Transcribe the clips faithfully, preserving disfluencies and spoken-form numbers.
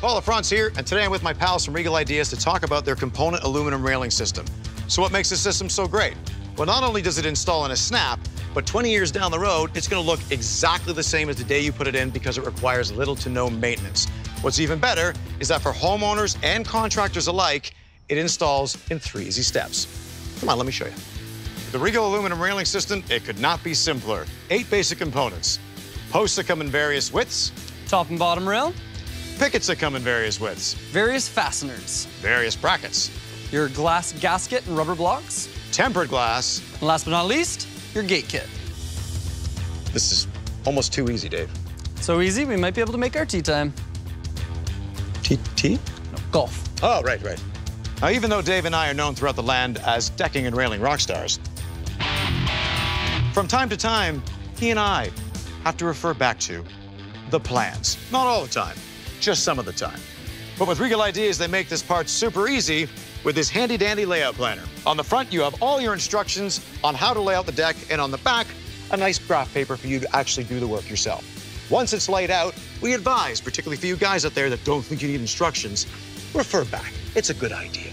Paul Lafrance here, and today I'm with my pals from Regal Ideas to talk about their component aluminum railing system. So what makes this system so great? Well, not only does it install in a snap, but twenty years down the road, it's gonna look exactly the same as the day you put it in because it requires little to no maintenance. What's even better is that for homeowners and contractors alike, it installs in three easy steps. Come on, let me show you. The Regal aluminum railing system, it could not be simpler. Eight basic components. Posts that come in various widths. Top and bottom rail. Pickets that come in various widths. Various fasteners. Various brackets. Your glass gasket and rubber blocks. Tempered glass. And last but not least, your gate kit. This is almost too easy, Dave. So easy, we might be able to make our tea time. Tea? Tea? No, golf. Oh, right, right. Now, even though Dave and I are known throughout the land as decking and railing rock stars, from time to time, he and I have to refer back to the plans. Not all the time, just some of the time. But with Regal Ideas, they make this part super easy with this handy-dandy layout planner. On the front, you have all your instructions on how to lay out the deck, and on the back, a nice graph paper for you to actually do the work yourself. Once it's laid out, we advise, particularly for you guys out there that don't think you need instructions, refer back. It's a good idea.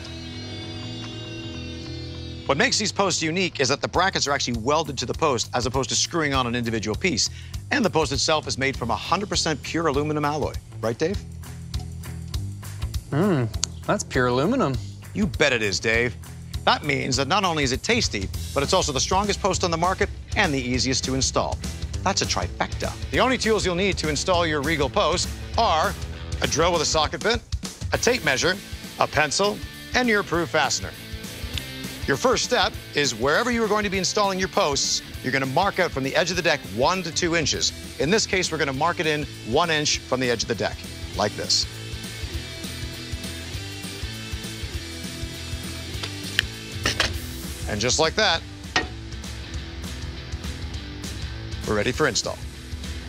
What makes these posts unique is that the brackets are actually welded to the post as opposed to screwing on an individual piece. And the post itself is made from one hundred percent pure aluminum alloy. Right, Dave? Mmm, that's pure aluminum. You bet it is, Dave. That means that not only is it tasty, but it's also the strongest post on the market and the easiest to install. That's a trifecta. The only tools you'll need to install your Regal post are a drill with a socket bit, a tape measure, a pencil, and your approved fastener. Your first step is wherever you are going to be installing your posts, you're gonna mark out from the edge of the deck one to two inches. In this case, we're gonna mark it in one inch from the edge of the deck, like this. And just like that, we're ready for install.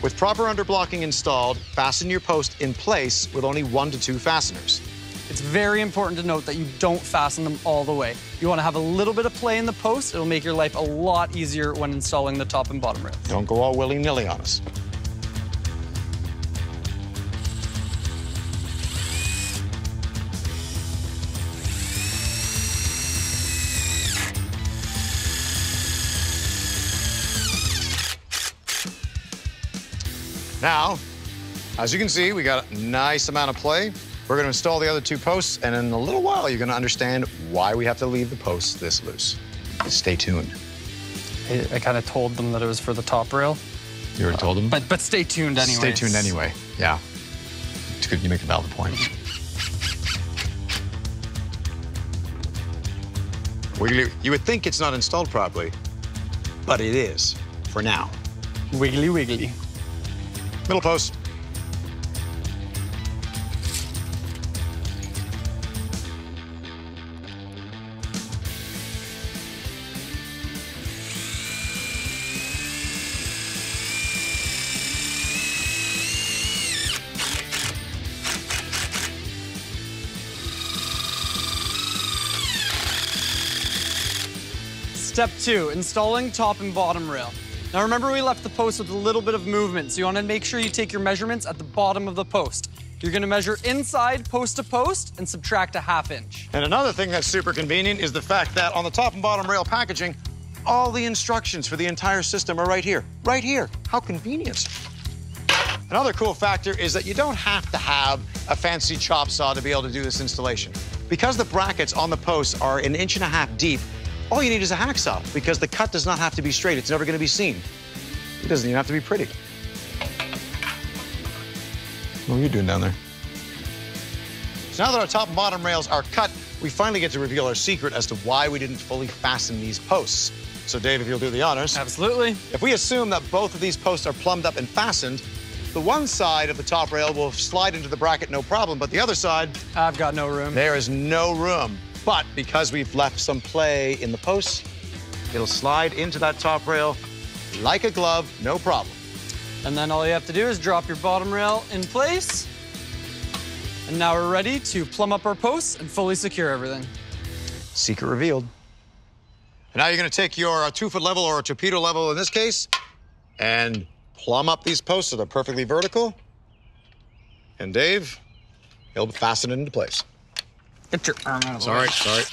With proper underblocking installed, fasten your post in place with only one to two fasteners. It's very important to note that you don't fasten them all the way. You want to have a little bit of play in the post. It'll make your life a lot easier when installing the top and bottom rail. Don't go all willy-nilly on us. Now, as you can see, we got a nice amount of play. We're gonna install the other two posts, and in a little while, you're gonna understand why we have to leave the posts this loose. Stay tuned. I, I kind of told them that it was for the top rail. You already uh, told them? But, but stay tuned anyway. Stay tuned anyway, yeah. It's good you make a valid point. Wiggly, you would think it's not installed properly, but it is, for now. Wiggly, wiggly. Middle post. Step two, installing top and bottom rail. Now remember we left the post with a little bit of movement, so you wanna make sure you take your measurements at the bottom of the post. You're gonna measure inside post to post and subtract a half inch. And another thing that's super convenient is the fact that on the top and bottom rail packaging, all the instructions for the entire system are right here, right here. How convenient. Another cool factor is that you don't have to have a fancy chop saw to be able to do this installation. Because the brackets on the posts are an inch and a half deep, all you need is a hacksaw because the cut does not have to be straight. It's never going to be seen. It doesn't even have to be pretty. What are you doing down there? So now that our top and bottom rails are cut, we finally get to reveal our secret as to why we didn't fully fasten these posts. So Dave, if you'll do the honors. Absolutely. If we assume that both of these posts are plumbed up and fastened, the one side of the top rail will slide into the bracket no problem, but the other side... I've got no room. There is no room. But because we've left some play in the posts, it'll slide into that top rail like a glove, no problem. And then all you have to do is drop your bottom rail in place. And now we're ready to plumb up our posts and fully secure everything. Secret revealed. And now you're gonna take your uh, two foot level or a torpedo level in this case and plumb up these posts so they're perfectly vertical. And Dave, It'll fasten it into place. Get your arm out of the way. Sorry, sorry.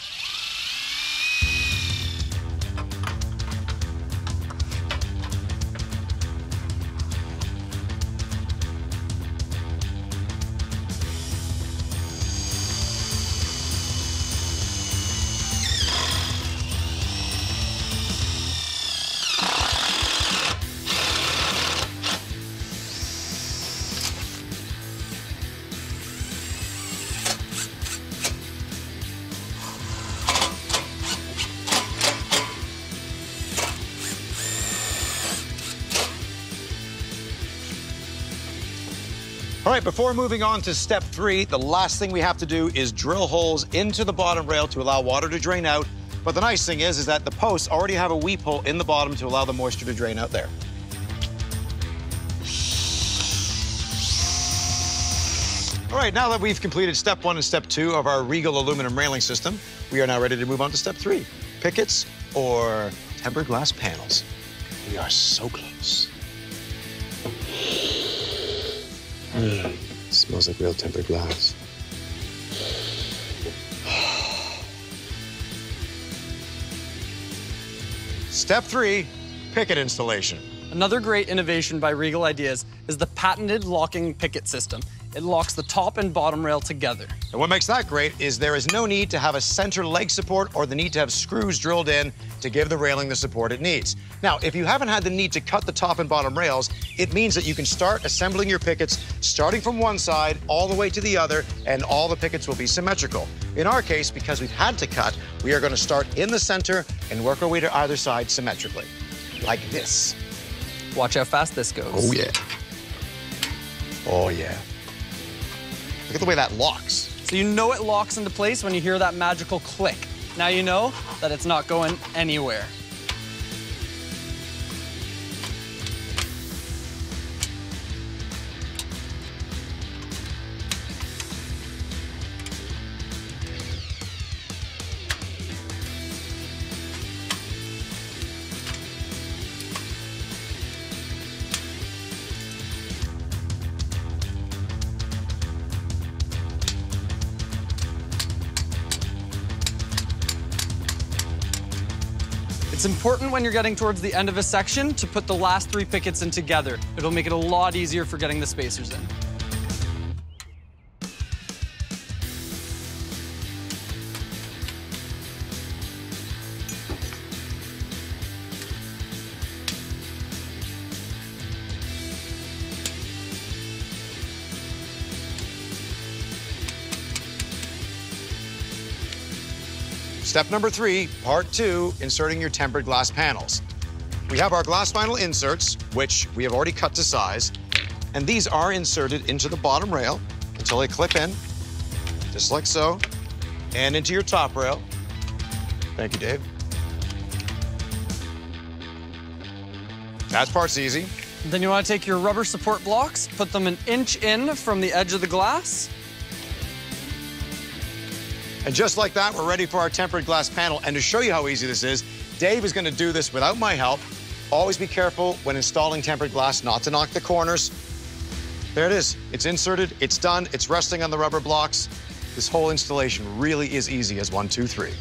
All right, before moving on to step three, the last thing we have to do is drill holes into the bottom rail to allow water to drain out. But the nice thing is, is that the posts already have a weep hole in the bottom to allow the moisture to drain out there. All right, now that we've completed step one and step two of our Regal aluminum railing system, we are now ready to move on to step three, pickets or tempered glass panels. We are so close. Mm. Smells like real tempered glass. Step three, picket installation. Another great innovation by Regal Ideas is the patented locking picket system. It locks the top and bottom rail together. And what makes that great is there is no need to have a center leg support or the need to have screws drilled in to give the railing the support it needs. Now, if you haven't had the need to cut the top and bottom rails, it means that you can start assembling your pickets, starting from one side all the way to the other, and all the pickets will be symmetrical. In our case, because we've had to cut, we are going to start in the center and work our way to either side symmetrically, like this. Watch how fast this goes. Oh, yeah. Oh, yeah. Look at the way that locks. So you know it locks into place when you hear that magical click. Now you know that it's not going anywhere. It's important when you're getting towards the end of a section to put the last three pickets in together. It'll make it a lot easier for getting the spacers in. Step number three, part two, inserting your tempered glass panels. We have our glass vinyl inserts, which we have already cut to size, and these are inserted into the bottom rail until they clip in, just like so, and into your top rail. Thank you, Dave. That part's easy. Then you want to take your rubber support blocks, put them an inch in from the edge of the glass. And just like that, we're ready for our tempered glass panel. And to show you how easy this is, Dave is going to do this without my help. Always be careful when installing tempered glass not to knock the corners. There it is. It's inserted. It's done. It's resting on the rubber blocks. This whole installation really is easy as one, two, three.